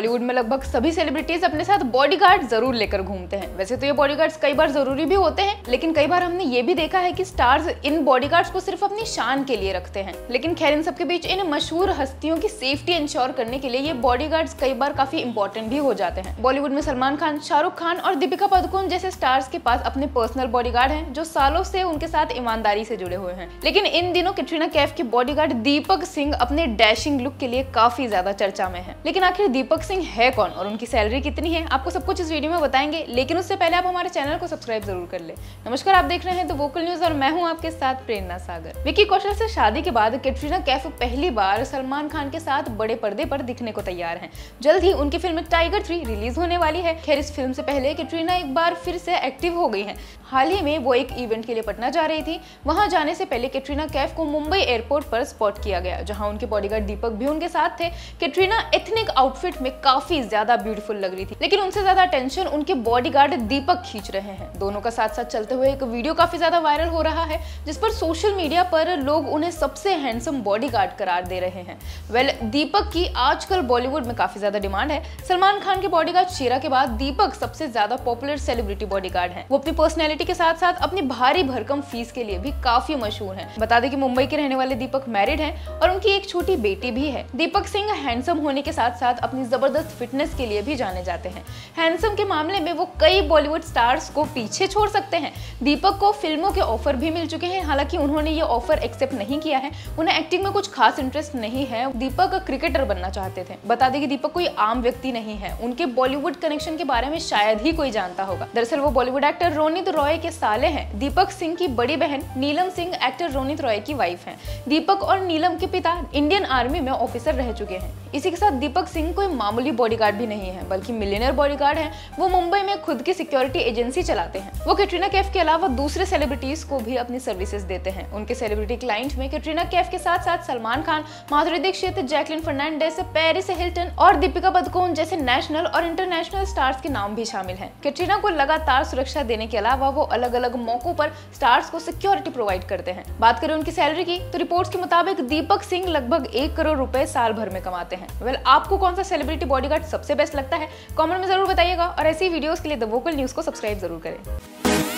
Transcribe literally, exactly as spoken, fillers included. बॉलीवुड में लगभग सभी सेलिब्रिटीज अपने साथ बॉडीगार्ड जरूर लेकर घूमते हैं। वैसे तो ये बॉडीगार्ड्स कई बार जरूरी भी होते हैं, लेकिन कई बार हमने ये भी देखा है कि स्टार्स इन बॉडीगार्ड्स को सिर्फ अपनी शान के लिए रखते हैं। लेकिन खैर इन सबके बीच इन मशहूर हस्तियों की सेफ्टी इंश्योर करने के लिए ये बॉडीगार्ड्स कई बार काफी इंपॉर्टेंट भी हो जाते हैं। बॉलीवुड में सलमान खान, शाहरुख खान और दीपिका पादुकोण जैसे स्टार्स के पास अपने पर्सनल बॉडीगार्ड हैं जो सालों से उनके साथ ईमानदारी से जुड़े हुए हैं। लेकिन इन दिनों कैटरीना कैफ के बॉडीगार्ड दीपक सिंह अपने डैशिंग लुक के लिए काफी ज्यादा चर्चा में है। लेकिन आखिर दीपक सिंह है कौन और उनकी सैलरी कितनी है, आपको सब कुछ इस वीडियो में बताएंगे। लेकिन उससे पहले आप हमारे चैनल को सब्सक्राइब जरूर कर ले। नमस्कार, आप देख रहे हैं द वोकल न्यूज और मैं हूँ आपके साथ प्रेरणा सागर। विकी कौशल से शादी के बाद कैटरीना कैफ पहली बार सलमान खान के साथ बड़े पर्दे पर दिखने को तैयार हैं। जल्द ही उनकी फिल्म टाइगर थ्री रिलीज होने वाली है। खैर इस फिल्म से पहले कैटरीना एक बार फिर से एक्टिव हो गई हैं। हाल ही में वो एक इवेंट के लिए पटना जा रही थी। वहां जाने से पहले कैटरीना कैफ को मुंबई एयरपोर्ट पर स्पॉट किया गया, जहां उनके बॉडीगार्ड दीपक भी उनके साथ थे। कैटरीना एथनिक आउटफिट में काफी ज्यादा ब्यूटीफुल लग रही थी, लेकिन उनसे ज्यादा टेंशन उनके बॉडीगार्ड दीपक खींच रहे हैं। दोनों का साथ साथ चलते हुए एक वीडियो काफी ज्यादा वायरल हो रहा है, जिस पर सोशल मीडिया पर लोग उन्हें सबसे हैंडसम बॉडीगार्ड करार दे रहे हैं। वेल, दीपक की आजकल बॉलीवुड में काफी ज्यादा डिमांड है। सलमान खान के बॉडीगार्ड शीरा के बाद दीपक सबसे ज्यादा पॉपुलर सेलिब्रिटी बॉडीगार्ड हैं। वो अपनी पर्सनैलिटी के साथ साथ अपनी भारी भरकम फीस के लिए भी काफी मशहूर हैं। बता दें कि मुंबई के रहने वाले दीपक मैरिड हैं और उनकी एक छोटी बेटी भी है। दीपक सिंह हैंडसम होने के साथ साथ अपनी जबरदस्त फिटनेस के लिए भी जाने जाते हैं। हैंडसम के मामले में वो कई बॉलीवुड स्टार्स को पीछे छोड़ सकते हैं। दीपक को फिल्मों के ऑफर भी मिल चुके हैं, हालांकि उन्होंने ये ऑफर एक्सेप्ट नहीं किया है। उन्हें एक्टिंग में कुछ खास इंटरेस्ट नहीं है। दीपक क्रिकेटर बनना चाहते थे। बता दें कि दीपक कोई आम व्यक्ति नहीं है। उनके बॉलीवुड कनेक्शन के बारे में शायद ही कोई जानता होगा। दरअसल वो बॉलीवुड एक्टर रोनित रॉय के साले हैं। दीपक सिंह की बड़ी बहन नीलम सिंह एक्टर रोनित रॉय की वाइफ है। दीपक और नीलम के पिता इंडियन आर्मी में ऑफिसर रह चुके हैं। इसी के साथ दीपक सिंह कोई मामूली बॉडीगार्ड भी नहीं है, बल्कि मिलियनर बॉडीगार्ड है। वो मुंबई में खुद की सिक्योरिटी एजेंसी चलाते हैं। वो कैटरीना कैफ के अलावा दूसरे सेलिब्रिटीज को भी अपनी सर्विसेज देते हैं। उनके सेलिब्रिटी क्लाइंट में कैटरीना कैफ के साथ साथ सलमान खान, माधुरी दीक्षित, जैकलिन फर्नांडेस, पेरिस हिल्टन और दीपिका पादुकोण जैसे नेशनल और इंटरनेशनल स्टार्स के नाम भी शामिल हैं। कैटरीना को लगातार सुरक्षा देने के अलावा वो अलग अलग मौकों पर स्टार्स को सिक्योरिटी प्रोवाइड करते हैं। बात करें उनकी सैलरी की, तो रिपोर्ट्स के मुताबिक दीपक सिंह लगभग एक करोड़ रुपए साल भर में कमाते हैं। वेल, आपको कौन सा सेलिब्रिटी बॉडीगार्ड सबसे बेस्ट लगता है, कमेंट में जरूर बताइएगा और ऐसी वीडियोस के लिए द वोकल न्यूज को सब्सक्राइब जरूर करें।